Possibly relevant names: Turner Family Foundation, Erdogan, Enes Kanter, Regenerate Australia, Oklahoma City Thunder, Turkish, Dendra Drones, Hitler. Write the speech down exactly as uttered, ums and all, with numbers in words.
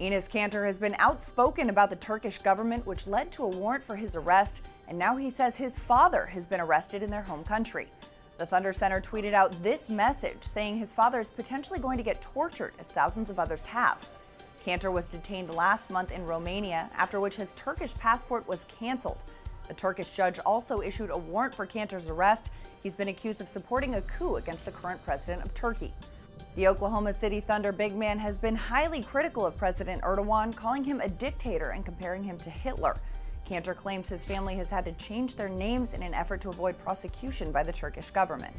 Enes Kanter has been outspoken about the Turkish government, which led to a warrant for his arrest, and now he says his father has been arrested in their home country. The Thunder center tweeted out this message, saying his father is potentially going to get tortured, as thousands of others have. Kanter was detained last month in Romania, after which his Turkish passport was canceled. The Turkish judge also issued a warrant for Kanter's arrest. He's been accused of supporting a coup against the current president of Turkey. The Oklahoma City Thunder big man has been highly critical of President Erdogan, calling him a dictator and comparing him to Hitler. Kanter claims his family has had to change their names in an effort to avoid prosecution by the Turkish government.